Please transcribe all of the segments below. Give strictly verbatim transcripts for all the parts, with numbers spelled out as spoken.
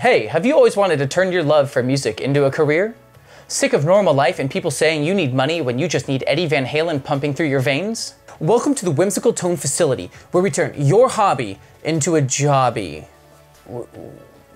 Hey, have you always wanted to turn your love for music into a career? Sick of normal life and people saying you need money when you just need Eddie Van Halen pumping through your veins? Welcome to the Whimsical Tone Facility, where we turn your hobby into a jobby. W-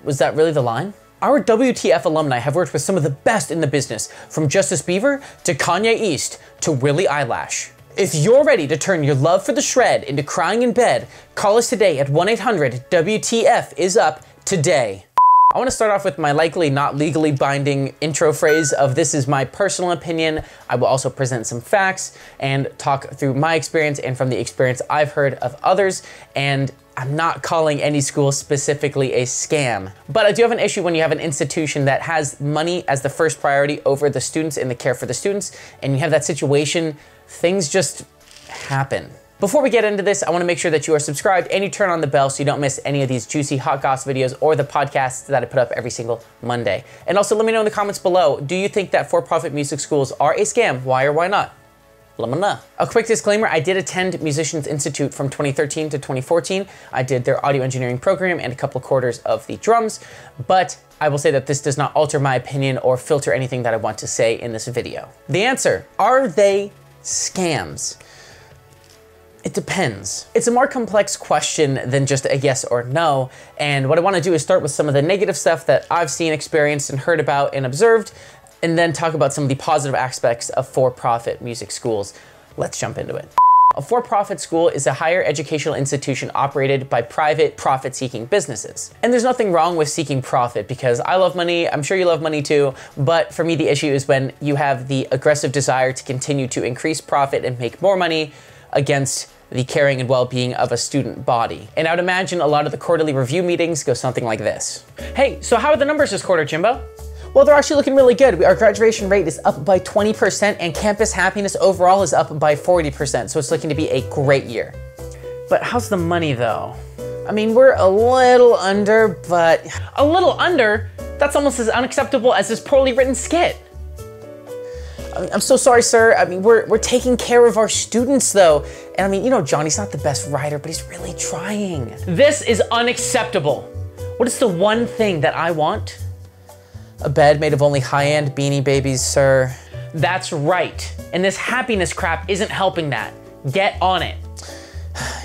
was that really the line? Our W T F alumni have worked with some of the best in the business, from Justice Beaver to Kanye East to Willie Eyelash. If you're ready to turn your love for the shred into crying in bed, call us today at one eight hundred W T F is up today. I want to start off with my likely not legally binding intro phrase of this is my personal opinion. I will also present some facts and talk through my experience and from the experience I've heard of others, and I'm not calling any school specifically a scam. But I do have an issue when you have an institution that has money as the first priority over the students and the care for the students, and you have that situation, things just happen. Before we get into this, I want to make sure that you are subscribed and you turn on the bell so you don't miss any of these juicy hot gossip videos or the podcasts that I put up every single Monday. And also let me know in the comments below, do you think that for-profit music schools are a scam? Why or why not? Let me know. A quick disclaimer, I did attend Musicians Institute from twenty thirteen to twenty fourteen. I did their audio engineering program and a couple of quarters of the drums, but I will say that this does not alter my opinion or filter anything that I want to say in this video. The answer, are they scams? It depends. It's a more complex question than just a yes or no, and what I want to do is start with some of the negative stuff that I've seen, experienced, and heard about and observed, and then talk about some of the positive aspects of for-profit music schools. Let's jump into it. A for-profit school is a higher educational institution operated by private, profit-seeking businesses. And there's nothing wrong with seeking profit, because I love money, I'm sure you love money too, but for me the issue is when you have the aggressive desire to continue to increase profit and make more money against the caring and well-being of a student body. And I would imagine a lot of the quarterly review meetings go something like this. Hey, so how are the numbers this quarter, Jimbo? Well, they're actually looking really good. Our graduation rate is up by twenty percent and campus happiness overall is up by forty percent, so it's looking to be a great year. But how's the money though? I mean, we're a little under, but... A little under? That's almost as unacceptable as this poorly written skit. I'm so sorry, sir. I mean, we're, we're taking care of our students, though. And I mean, you know, Johnny's not the best writer, but he's really trying. This is unacceptable. What is the one thing that I want? A bed made of only high-end Beanie Babies, sir. That's right. And this happiness crap isn't helping that. Get on it.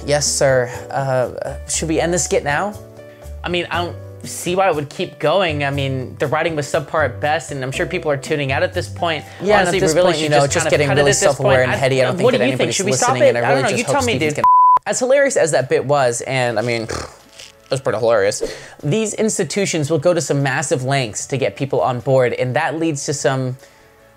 Yes, sir. Uh, should we end this skit now? I mean, I don't... see why it would keep going. I mean, the writing was subpar at best, and I'm sure people are tuning out at this point. Yeah, honestly, and at this we really point, you know, just, just getting really self-aware and heady. I don't think that anybody's listening, and I really just hope Stephen's gonna... As hilarious as that bit was, and I mean, it was pretty hilarious, these institutions will go to some massive lengths to get people on board, and that leads to some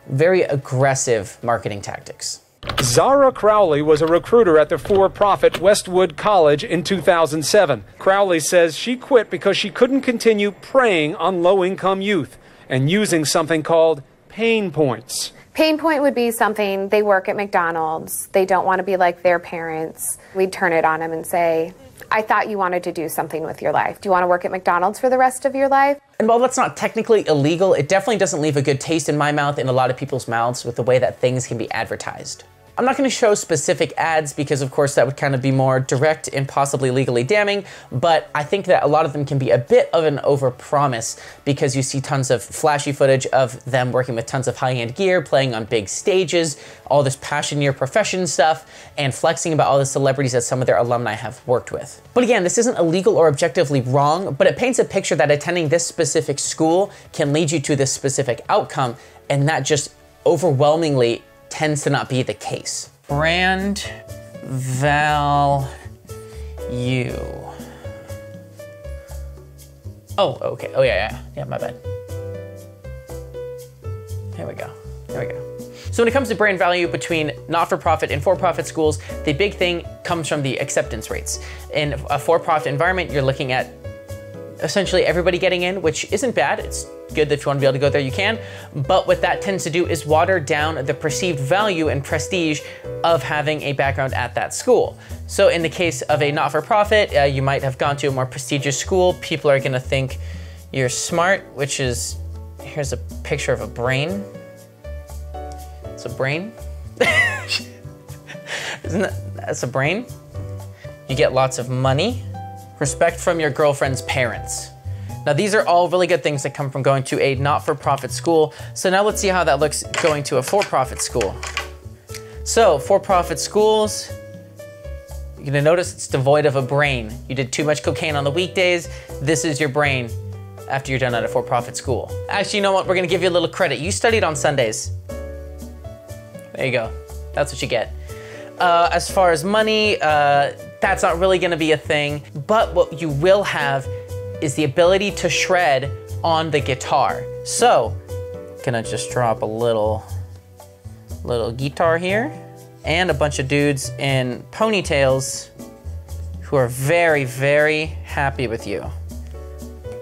very aggressive marketing tactics. Zara Crowley was a recruiter at the for-profit Westwood College in two thousand seven. Crowley says she quit because she couldn't continue preying on low-income youth and using something called pain points. Pain point would be something, they work at McDonald's, they don't want to be like their parents. We'd turn it on them and say, I thought you wanted to do something with your life. Do you want to work at McDonald's for the rest of your life? And while that's not technically illegal, it definitely doesn't leave a good taste in my mouth and a lot of people's mouths with the way that things can be advertised. I'm not going to show specific ads because, of course, that would kind of be more direct and possibly legally damning, but I think that a lot of them can be a bit of an overpromise because you see tons of flashy footage of them working with tons of high-end gear, playing on big stages, all this passioneer profession stuff, and flexing about all the celebrities that some of their alumni have worked with. But again, this isn't illegal or objectively wrong, but it paints a picture that attending this specific school can lead you to this specific outcome, and that just overwhelmingly tends to not be the case. Brand value. Oh, okay. Oh, yeah, yeah. Yeah, my bad. Here we go. Here we go. So when it comes to brand value between not-for-profit and for-profit schools, the big thing comes from the acceptance rates. In a for-profit environment, you're looking at essentially everybody getting in, which isn't bad. It's good that if you want to be able to go there, you can. But what that tends to do is water down the perceived value and prestige of having a background at that school. So in the case of a not-for-profit, uh, you might have gone to a more prestigious school. People are going to think you're smart, which is, here's a picture of a brain. It's a brain. Isn't that, that's a brain. You get lots of money. Respect from your girlfriend's parents. Now these are all really good things that come from going to a not-for-profit school. So now let's see how that looks going to a for-profit school. So for-profit schools, you're gonna notice it's devoid of a brain. You did too much cocaine on the weekdays. This is your brain after you're done at a for-profit school. Actually, you know what? We're gonna give you a little credit. You studied on Sundays. There you go. That's what you get. Uh, as far as money, uh, that's not really gonna be a thing, but what you will have is the ability to shred on the guitar. So, gonna just drop a little, little guitar here, and a bunch of dudes in ponytails who are very, very happy with you.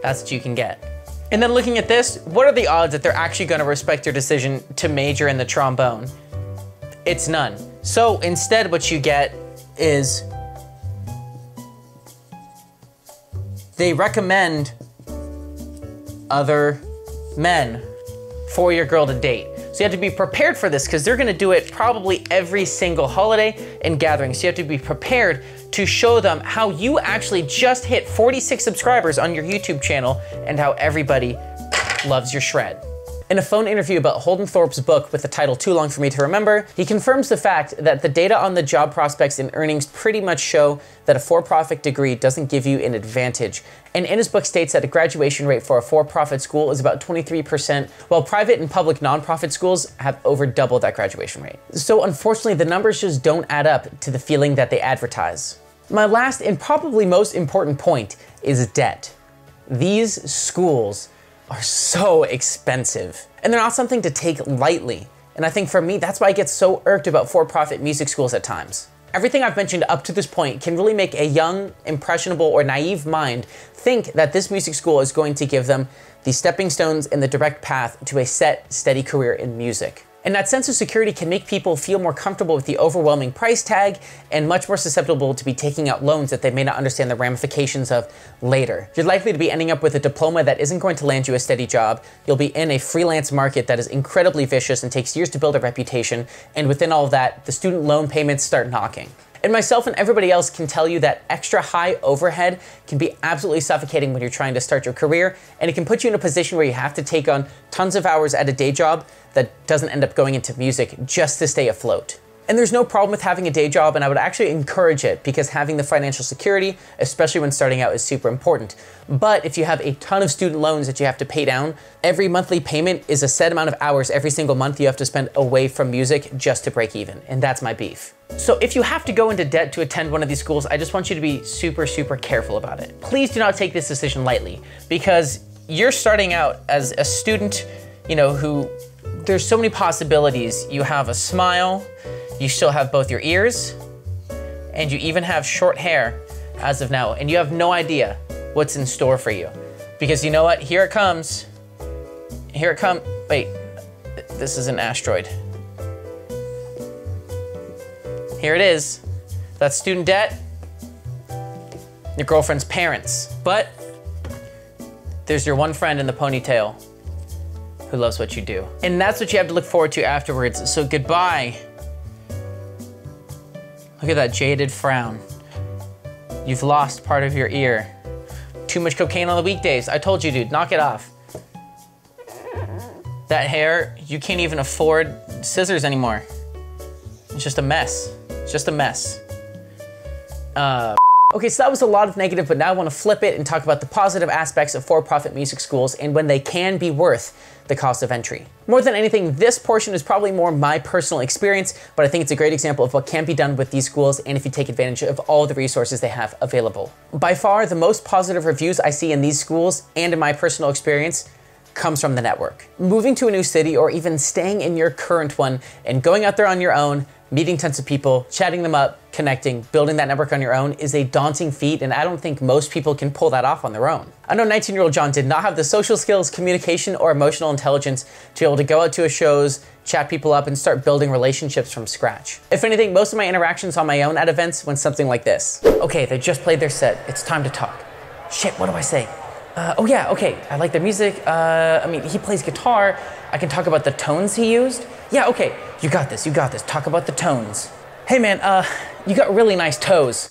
That's what you can get. And then looking at this, what are the odds that they're actually gonna respect your decision to major in the trombone? It's none. So instead what you get is they recommend other men for your girl to date. So you have to be prepared for this because they're gonna do it probably every single holiday and gathering. So you have to be prepared to show them how you actually just hit forty-six subscribers on your YouTube channel and how everybody loves your shred. In a phone interview about Holden Thorpe's book with the title Too Long For Me To Remember, he confirms the fact that the data on the job prospects and earnings pretty much show that a for-profit degree doesn't give you an advantage. And in his book states that a graduation rate for a for-profit school is about twenty-three percent, while private and public nonprofit schools have over double that graduation rate. So unfortunately, the numbers just don't add up to the feeling that they advertise. My last and probably most important point is debt. These schools are so expensive and they're not something to take lightly. And I think for me, that's why I get so irked about for-profit music schools at times. Everything I've mentioned up to this point can really make a young, impressionable, or naive mind think that this music school is going to give them the stepping stones and the direct path to a set, steady career in music. And that sense of security can make people feel more comfortable with the overwhelming price tag and much more susceptible to be taking out loans that they may not understand the ramifications of later. You're likely to be ending up with a diploma that isn't going to land you a steady job. You'll be in a freelance market that is incredibly vicious and takes years to build a reputation. And within all of that, the student loan payments start knocking. And myself and everybody else can tell you that extra high overhead can be absolutely suffocating when you're trying to start your career, and it can put you in a position where you have to take on tons of hours at a day job that doesn't end up going into music just to stay afloat. And there's no problem with having a day job, and I would actually encourage it because having the financial security, especially when starting out, is super important. But if you have a ton of student loans that you have to pay down, every monthly payment is a set amount of hours every single month you have to spend away from music just to break even, and that's my beef. So if you have to go into debt to attend one of these schools, I just want you to be super, super careful about it. Please do not take this decision lightly because you're starting out as a student, you know, who there's so many possibilities. You have a smile, you still have both your ears, and you even have short hair as of now, and you have no idea what's in store for you. Because you know what? Here it comes. Here it comes. Wait, this is an asteroid. Here it is. That's student debt, your girlfriend's parents. But there's your one friend in the ponytail who loves what you do. And that's what you have to look forward to afterwards. So goodbye. Look at that jaded frown. You've lost part of your ear. Too much cocaine on the weekdays. I told you, dude, knock it off. That hair, you can't even afford scissors anymore. It's just a mess. It's just a mess. Uh, okay, so that was a lot of negative, but now I want to flip it and talk about the positive aspects of for-profit music schools and when they can be worth the cost of entry. More than anything, this portion is probably more my personal experience, but I think it's a great example of what can be done with these schools and if you take advantage of all the resources they have available. By far, the most positive reviews I see in these schools and in my personal experience comes from the network. Moving to a new city or even staying in your current one and going out there on your own, meeting tons of people, chatting them up, connecting, building that network on your own is a daunting feat, and I don't think most people can pull that off on their own. I know nineteen-year-old John did not have the social skills, communication, or emotional intelligence to be able to go out to his shows, chat people up, and start building relationships from scratch. If anything, most of my interactions on my own at events went something like this. Okay, they just played their set. It's time to talk. Shit, what do I say? Uh, oh yeah, okay, I like their music. Uh, I mean, he plays guitar. I can talk about the tones he used. Yeah, okay, you got this, you got this. Talk about the tones. Hey man, uh, you got really nice toes.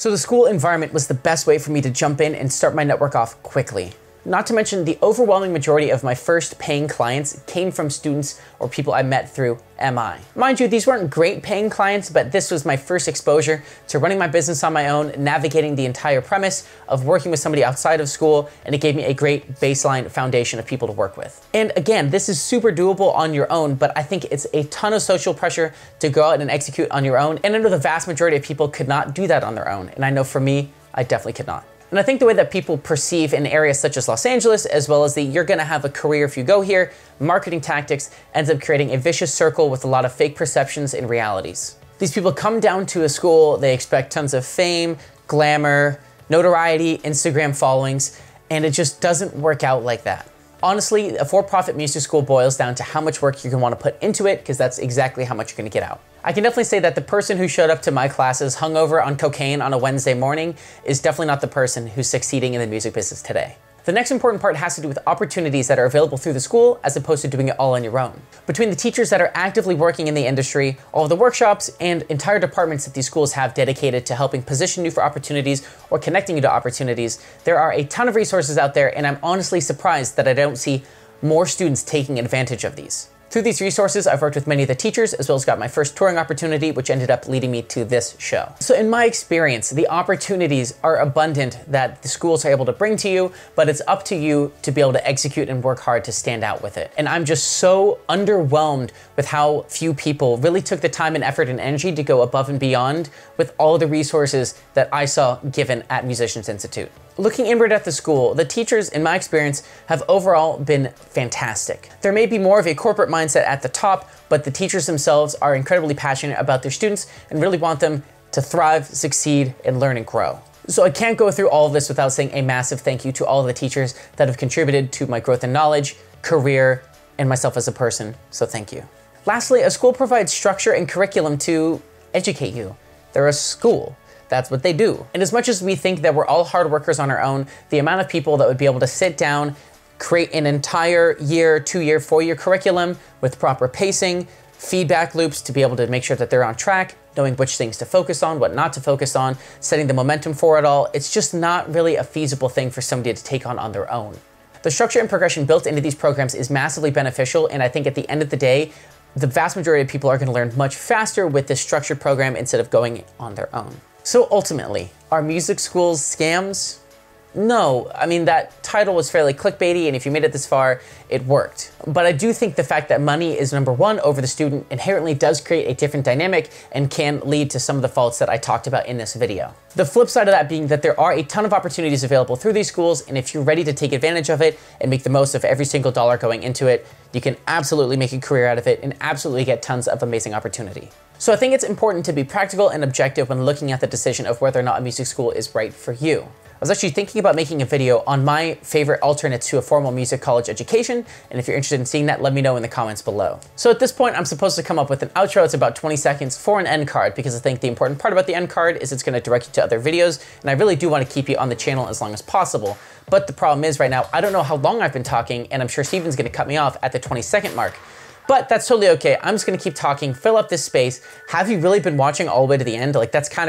So the school environment was the best way for me to jump in and start my network off quickly. Not to mention, the overwhelming majority of my first paying clients came from students or people I met through M I. Mind you, these weren't great paying clients, but this was my first exposure to running my business on my own, navigating the entire premise of working with somebody outside of school, and it gave me a great baseline foundation of people to work with. And again, this is super doable on your own, but I think it's a ton of social pressure to go out and execute on your own, and I know the vast majority of people could not do that on their own, and I know for me, I definitely could not. And I think the way that people perceive an area such as Los Angeles, as well as the you're gonna have a career if you go here, marketing tactics ends up creating a vicious circle with a lot of fake perceptions and realities. These people come down to a school, they expect tons of fame, glamour, notoriety, Instagram followings, and it just doesn't work out like that. Honestly, a for-profit music school boils down to how much work you're gonna wanna put into it, because that's exactly how much you're gonna get out. I can definitely say that the person who showed up to my classes hungover on cocaine on a Wednesday morning is definitely not the person who's succeeding in the music business today. The next important part has to do with opportunities that are available through the school as opposed to doing it all on your own. Between the teachers that are actively working in the industry, all the workshops, and entire departments that these schools have dedicated to helping position you for opportunities or connecting you to opportunities, there are a ton of resources out there, and I'm honestly surprised that I don't see more students taking advantage of these. Through these resources, I've worked with many of the teachers, as well as got my first touring opportunity, which ended up leading me to this show. So in my experience, the opportunities are abundant that the schools are able to bring to you, but it's up to you to be able to execute and work hard to stand out with it. And I'm just so underwhelmed with how few people really took the time and effort and energy to go above and beyond with all the resources that I saw given at Musicians Institute. Looking inward at the school, the teachers, in my experience, have overall been fantastic. There may be more of a corporate mindset at the top, but the teachers themselves are incredibly passionate about their students and really want them to thrive, succeed, and learn and grow. So I can't go through all of this without saying a massive thank you to all of the teachers that have contributed to my growth in knowledge, career, and myself as a person, so thank you. Lastly, a school provides structure and curriculum to educate you. They're a school. That's what they do. And as much as we think that we're all hard workers on our own, the amount of people that would be able to sit down, create an entire year, two year, four year curriculum with proper pacing, feedback loops to be able to make sure that they're on track, knowing which things to focus on, what not to focus on, setting the momentum for it all, it's just not really a feasible thing for somebody to take on on their own. The structure and progression built into these programs is massively beneficial, and I think at the end of the day, the vast majority of people are gonna learn much faster with this structured program instead of going on their own. So ultimately, are music schools scams? No, I mean, that title was fairly clickbaity, and if you made it this far, it worked. But I do think the fact that money is number one over the student inherently does create a different dynamic and can lead to some of the faults that I talked about in this video. The flip side of that being that there are a ton of opportunities available through these schools, and if you're ready to take advantage of it and make the most of every single dollar going into it, you can absolutely make a career out of it and absolutely get tons of amazing opportunity. So I think it's important to be practical and objective when looking at the decision of whether or not a music school is right for you. I was actually thinking about making a video on my favorite alternates to a formal music college education, and if you're interested in seeing that, let me know in the comments below. So at this point, I'm supposed to come up with an outro. It's about twenty seconds for an end card, because I think the important part about the end card is it's gonna direct you to other videos, and I really do wanna keep you on the channel as long as possible. But the problem is right now, I don't know how long I've been talking, and I'm sure Steven's gonna cut me off at the twenty second mark. But that's totally okay. I'm just gonna keep talking, fill up this space. Have you really been watching all the way to the end? Like, that's kind of